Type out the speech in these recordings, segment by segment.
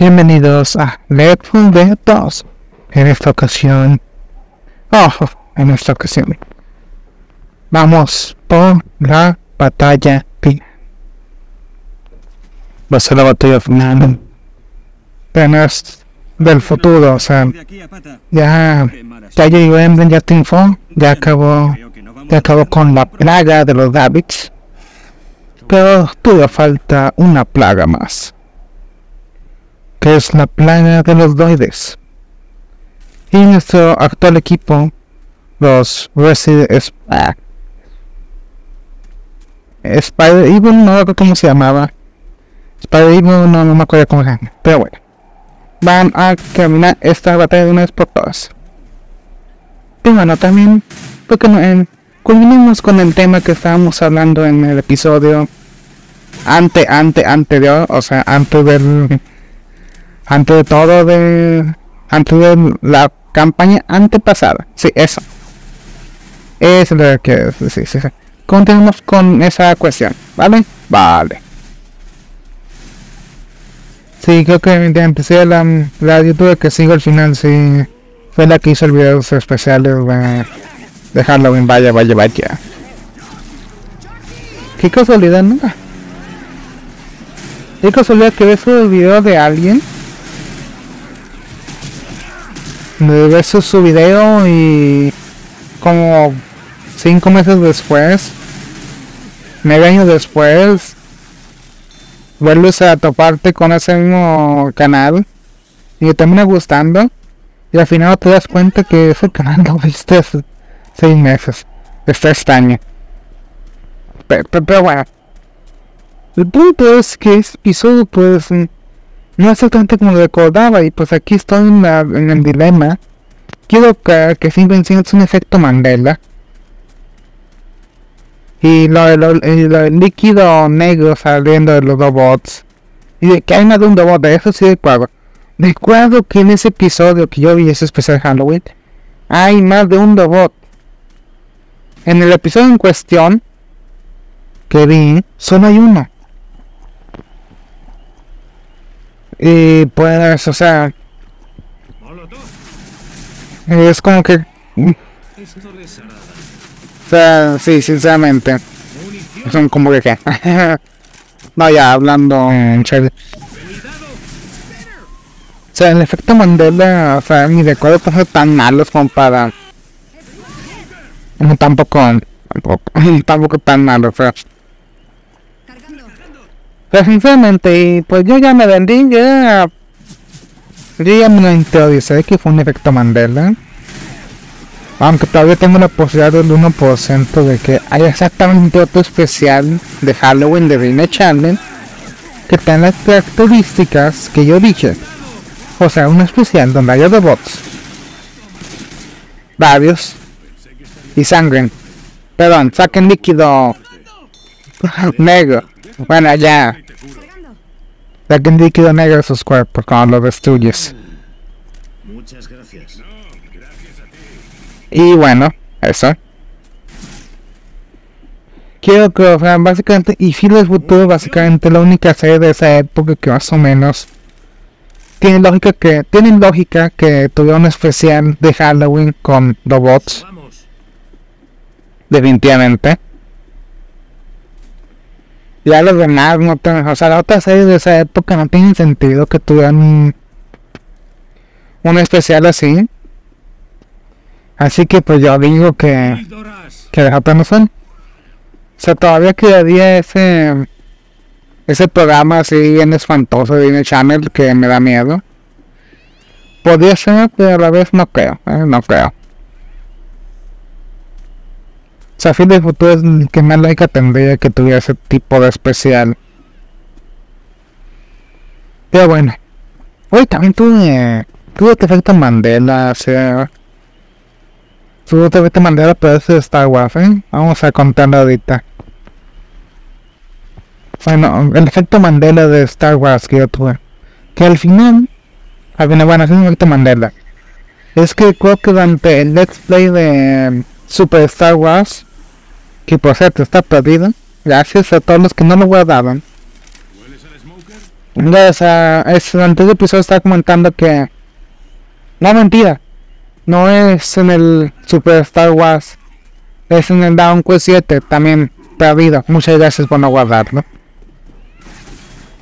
Bienvenidos a Left 4 Dead 2. En esta ocasión vamos por la batalla final. Va a ser la batalla final del futuro, o sea, ya llegó Emden, ya triunfó, ya acabó con la plaga de los Rabbids, pero todavía falta una plaga más, que es la plaga de los Droids. Y nuestro actual equipo, los Resident Evil, no recuerdo cómo se llamaba. Spider Evil, no me acuerdo cómo era. Pero bueno, van a terminar esta batalla de una vez por todas. Y bueno, también, porque culminamos con el tema que estábamos hablando en el episodio anterior, o sea, antes de la campaña antepasada. Sí, eso es lo que sí. Continuamos con esa cuestión, vale. Sí, creo que ya empecé la YouTube que sigo al final, sí, fue la que hizo el video especiales de Halloween, vaya. Qué casualidad, ¿no? Qué casualidad que ves el video de alguien. Ves su video y como 5 meses después, 9 años después, vuelves a toparte con ese mismo canal y te termina gustando, y al final te das cuenta que ese canal lo viste hace 6 meses. Está extraño. Pero bueno, el punto es que este episodio pues no es tanto como lo recordaba, y pues aquí estoy en el dilema. Quiero que siga venciendo un efecto Mandela. Y lo líquido negro saliendo de los robots. Y de que hay más de un robot, de eso sí recuerdo. Recuerdo que en ese episodio que yo vi, ese especial Halloween, hay más de un robot. En el episodio en cuestión que vi, solo hay uno. Y pues, o sea, es como que, o sea, sí, sinceramente, son como que no, ya hablando en serio, o sea, el efecto Mandela, o sea, ni recuerdo cosas tan malos como para, no, tampoco tan malos, pero sinceramente, pues yo ya me vendí, yo ya me lo interioricé que fue un efecto Mandela. Aunque todavía tengo la posibilidad del 1% de que haya exactamente otro especial de Halloween de Disney Channel que tenga las características que yo dije. O sea, un especial donde haya robots, varios y sangren. Perdón, saquen líquido negro. Bueno, ya. Saquen líquido negro de sus cuerpos cuando los destruyes. Muchas gracias. No, gracias a ti. Y bueno, eso. Quiero que, o sea, básicamente, y Filo del Futuro, básicamente la única serie de esa época que más o menos tiene lógica que tuviera un especial de Halloween con robots. Definitivamente. Ya los demás no tienen, o sea, las otras series de esa época no tienen sentido que tuvieran un especial así. Así que pues yo digo que las otras no son. O sea, todavía quedaría ese programa así bien espantoso de Disney Channel que me da miedo. Podría ser, pero a la vez no creo, no creo. O sea, Filo del Futuro es el que más lógica tendría que tuviera ese tipo de especial. Pero bueno, hoy también tuve este efecto Mandela, o sea, tuve este efecto Mandela, pero ese de Star Wars, ¿eh? Vamos a contarlo ahorita. Bueno, el efecto Mandela de Star Wars que yo tuve, que al final, bueno, es un efecto Mandela. Es que creo que durante el Let's Play de Super Star Wars, que por cierto está perdido, gracias a todos los que no lo guardaron, No, o sea, antes del episodio estaba comentando que... No, mentira. No es en el Super Star Wars. Es en el Dragon Quest 7, también perdido. Muchas gracias por no guardarlo.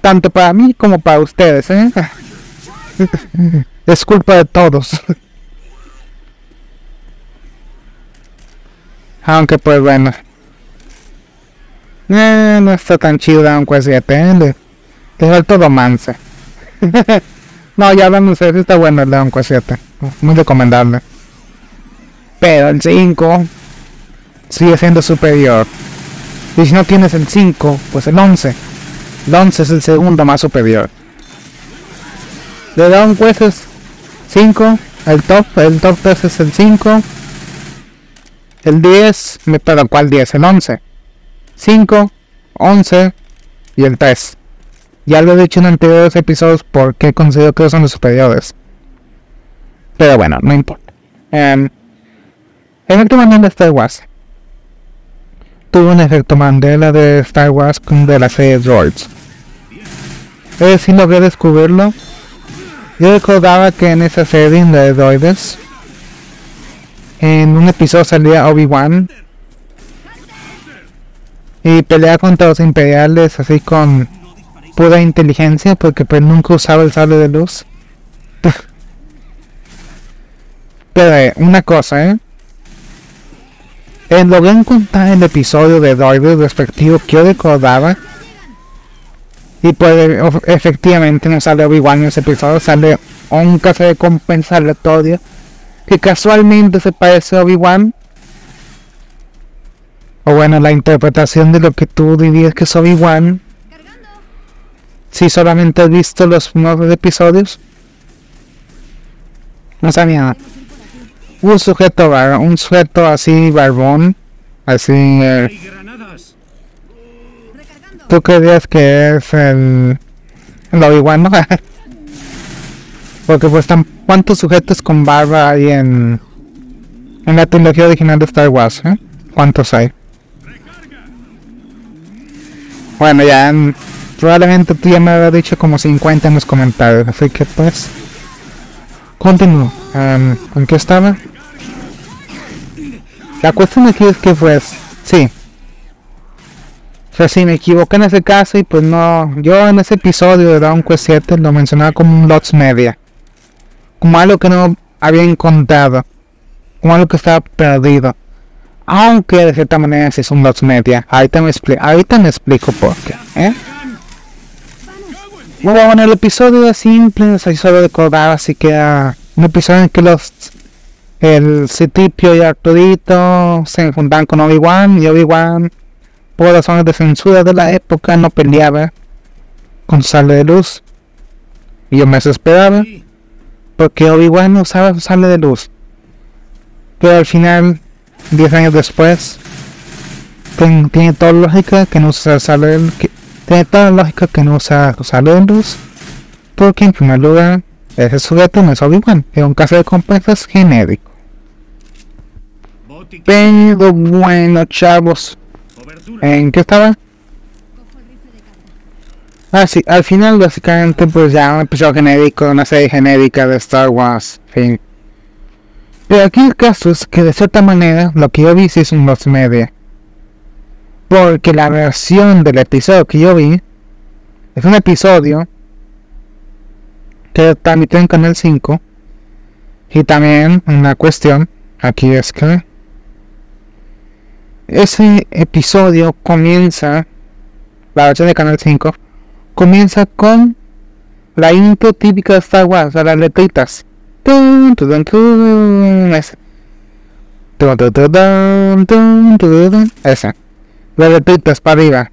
Tanto para mí como para ustedes, ¿eh? Es culpa de todos. Aunque pues bueno. No está tan chido Dragon Quest 7, ¿eh? Le falta romance. No, ya hablando en serio, está bueno el Dragon Quest 7. Muy recomendable. Pero el 5 sigue siendo superior. Y si no tienes el 5, pues el 11. El 11 es el segundo más superior. De Dragon Quest es 5. El top 3 es el 5. El 10. Pero ¿cuál 10? El 11. 5, 11 y el 3. Ya lo he dicho en anteriores episodios porque considero que son los superiores. Pero bueno, no importa. El efecto Mandela de Star Wars. Tuvo un efecto Mandela de Star Wars de la serie Droids. Sí logré descubrirlo. Yo recordaba que en esa serie de Droids, en un episodio salía Obi-Wan y peleaba contra los imperiales así con pura inteligencia, porque pues nunca usaba el sable de luz. Pero una cosa, logré encontrar el episodio de Droids respectivo que yo recordaba. Y pues efectivamente no sale Obi-Wan en ese episodio, sale un caso de compensatorio que casualmente se parece a Obi-Wan. O bueno, la interpretación de lo que tú dirías que es Obi-Wan, si solamente has visto los nuevos episodios. No sabía nada. Un sujeto así barbón, así... ¿Tú creías que es el Obi-Wan, no? Porque pues ¿cuántos sujetos con barba hay en la trilogía original de Star Wars, eh? ¿Cuántos hay? Bueno, ya probablemente tú ya me habrás dicho como 50 en los comentarios, así que pues... Continúo. ¿En qué estaba? La cuestión aquí es que pues... Sí. O sea, sí, me equivoqué en ese caso y pues no... Yo en ese episodio de Dragon Quest 7 lo mencionaba como un Lots Media. Como algo que no había encontrado. Como algo que estaba perdido. Aunque de cierta manera sí es un Lots Media. Ahorita me explico por qué, ¿eh? Bueno, el episodio era simple, o sea, yo solo recordaba así que era un episodio en que el C-3PO y Arturito se juntaban con Obi-Wan, y Obi-Wan, por razones de censura de la época, no peleaba con sable de luz. Y yo me desesperaba porque Obi-Wan no usaba sable de luz. Pero al final, 10 años después, tiene toda la lógica que no usa sable de luz. Tiene toda la lógica que no usa sable de luz, porque en primer lugar, ese sujeto no es Obi-Wan, es un caso de compensas genérico. Pero bueno, chavos, ¿en qué estaba? Ah, sí, al final básicamente pues ya un episodio genérico, una serie genérica de Star Wars, fin. Pero aquí el caso es que de cierta manera lo que yo vi sí es un Lost Media. Porque la versión del episodio que yo vi es un episodio que transmitió en Canal 5. Y también una cuestión aquí es que ese episodio comienza, la versión de Canal 5 comienza con la intro típica de Star Wars, las letritas. Esa. Las letritas para arriba.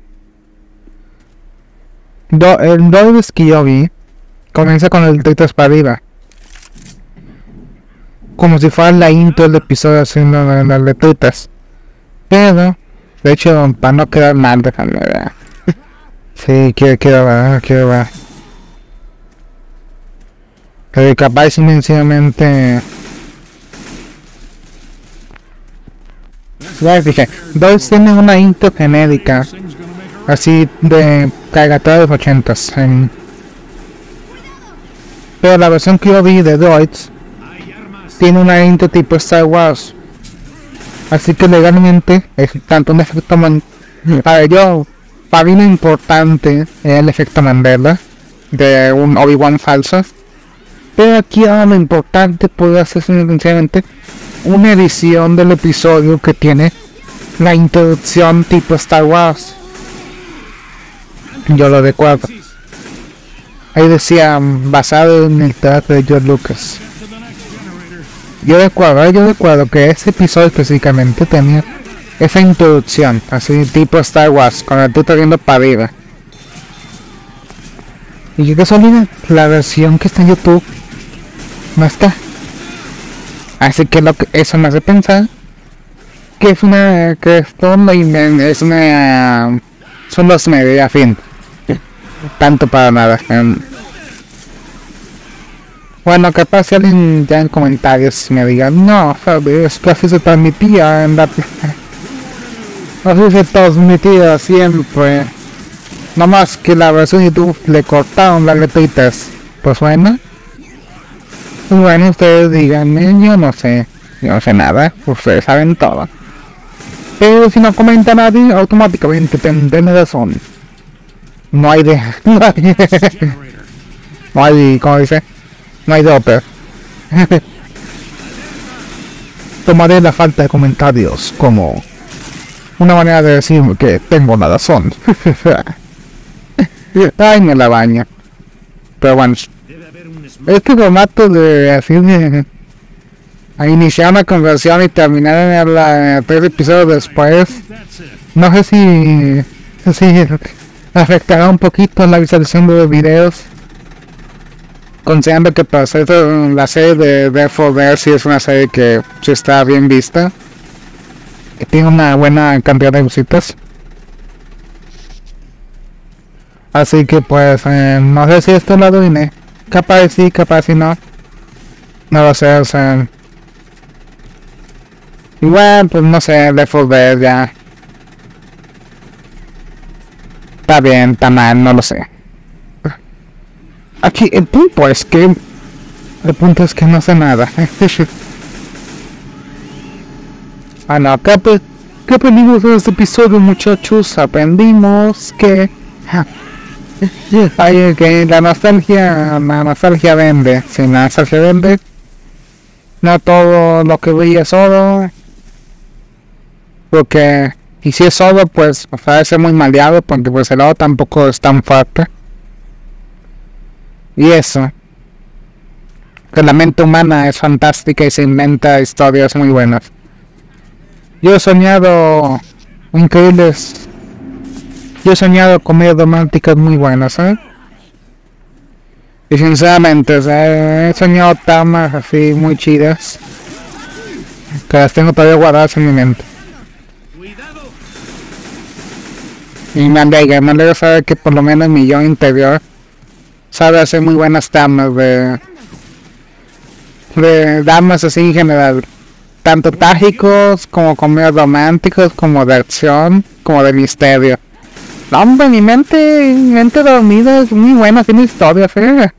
El Droids que yo vi comienza con las letritas para arriba, como si fuera la intro del episodio haciendo las letritas. Pero de hecho, para no quedar mal, déjame ver. Sí, quiero ver. Pero capaz sencillamente... Ya les dije, Droids tiene una intro genérica, así de caricatura de los 80s, Pero la versión que yo vi de Droids tiene una intro tipo Star Wars. Así que legalmente es tanto un efecto para mí lo importante es el efecto Mandela de un Obi-Wan falso. Pero aquí ahora lo importante podría ser sencillamente una edición del episodio que tiene la introducción tipo Star Wars. Yo lo recuerdo. Ahí decía basado en el trato de George Lucas. Yo recuerdo que ese episodio específicamente tenía esa introducción, así tipo Star Wars, con el tutor viendo para arriba. Y yo que solo la versión que está en YouTube no está. Así que, eso me hace pensar que es una son los medios a fin. Tanto para nada. Bueno, capaz si alguien ya en comentarios me diga, no, es que así se transmitía en la... Así se transmitía siempre. No más que la versión de YouTube le cortaron las letritas. Pues bueno. Bueno, ustedes díganme, yo no sé nada, ustedes saben todo. Pero si no comenta nadie, automáticamente tendré razón. No hay, ¿cómo dice? No hay doper. Tomaré la falta de comentarios como una manera de decir que tengo la razón. Ay, me la baña. Pero bueno, este formato de así de iniciar una conversación y terminar en hablar 3 episodios después, no sé si afectará un poquito la visualización de los videos, considerando que para ser la serie de Left 4 Dead 2 sí es una serie que sí está bien vista, que tiene una buena cantidad de visitas. Así que pues no sé si esto lo arruiné, capaz sí, capaz si no, no lo sé, o sea, igual pues no sé, Left 4 Dead ya está bien, está mal, no lo sé. Aquí el punto es que no sé nada. Ah, no, ¿qué aprendimos de este episodio, muchachos? Aprendimos que la nostalgia vende. Si la nostalgia vende, no todo lo que brilla es oro. Porque, y si es oro, pues parece muy maleado, porque pues el oro tampoco es tan fuerte. Y eso, que la mente humana es fantástica y se inventa historias muy buenas. Yo he soñado comedias románticas muy buenas, ¿eh? Y sinceramente, o sea, he soñado tramas así muy chidas, que las tengo todavía guardadas en mi mente. Y me alegra saber que por lo menos mi yo interior sabe hacer muy buenas tramas de damas así en general, tanto trágicos como comedias románticos, como de acción, como de misterio. No, hombre, mi mente dormida es muy buena haciendo historias, ¿eh?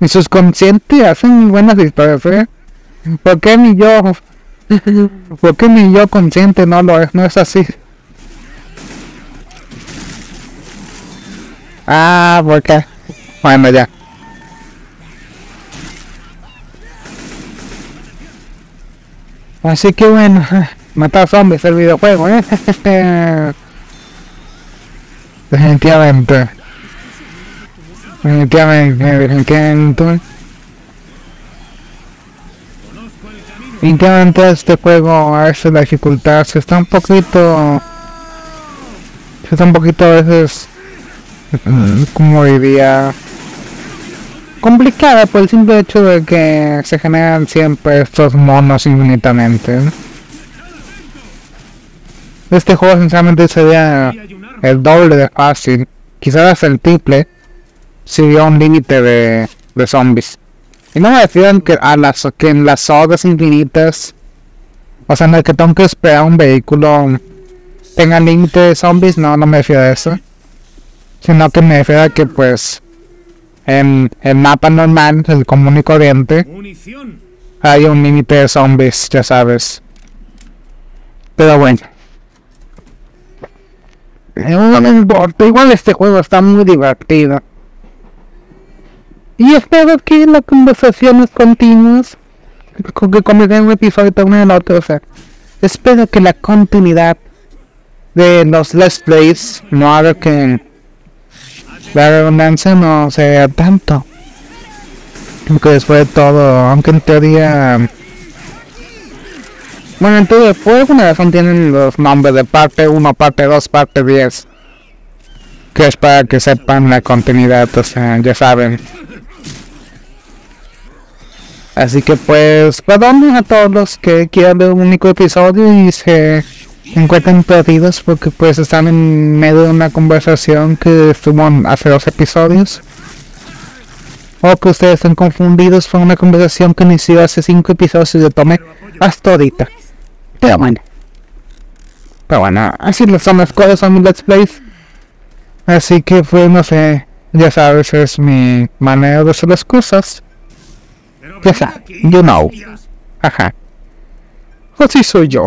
Mi subconsciente hace muy buenas historias, ¿eh? ¿Por qué mi yo consciente no lo es? No es así. Ah, porque... Bueno, ya. Así que bueno, matar zombies el videojuego, ¿eh? Definitivamente este juego, a veces la dificultad se está un poquito a veces, como diría, complicada por el simple hecho de que se generan siempre estos monos infinitamente. Este juego sinceramente sería el doble de fácil, quizás el triple, si hubiera un límite de zombies. Y no me refiero que en las zonas infinitas, o sea, en el que tengo que esperar un vehículo, tenga límite de zombies, no me refiero a eso. Sino que me refiero a que pues en mapa normal, el común y corriente, hay un límite de zombies, ya sabes. Pero bueno, no me importa, igual este juego está muy divertido. Y espero que las conversaciones continuas, que cometen un episodio uno del otro, o sea, espero que la continuidad de los Let's Plays no haga que la redundancia no se vea tanto. Porque después de todo, aunque en teoría... Bueno, entonces por alguna razón tienen los nombres de parte 1, parte 2, parte 10. Que es para que sepan la continuidad, o sea, ya saben. Así que pues, perdonen a todos los que quieran ver un único episodio y se encuentran perdidos porque pues están en medio de una conversación que estuvo hace 2 episodios. O que ustedes estén confundidos por una conversación que inició hace 5 episodios y lo tomé hasta ahorita. Pero bueno. Así son las cosas, son mis Let's Plays. Así que pues no sé, ya sabes, es mi manera de hacer las cosas. Ya sabes, you know. Ajá. Así soy yo.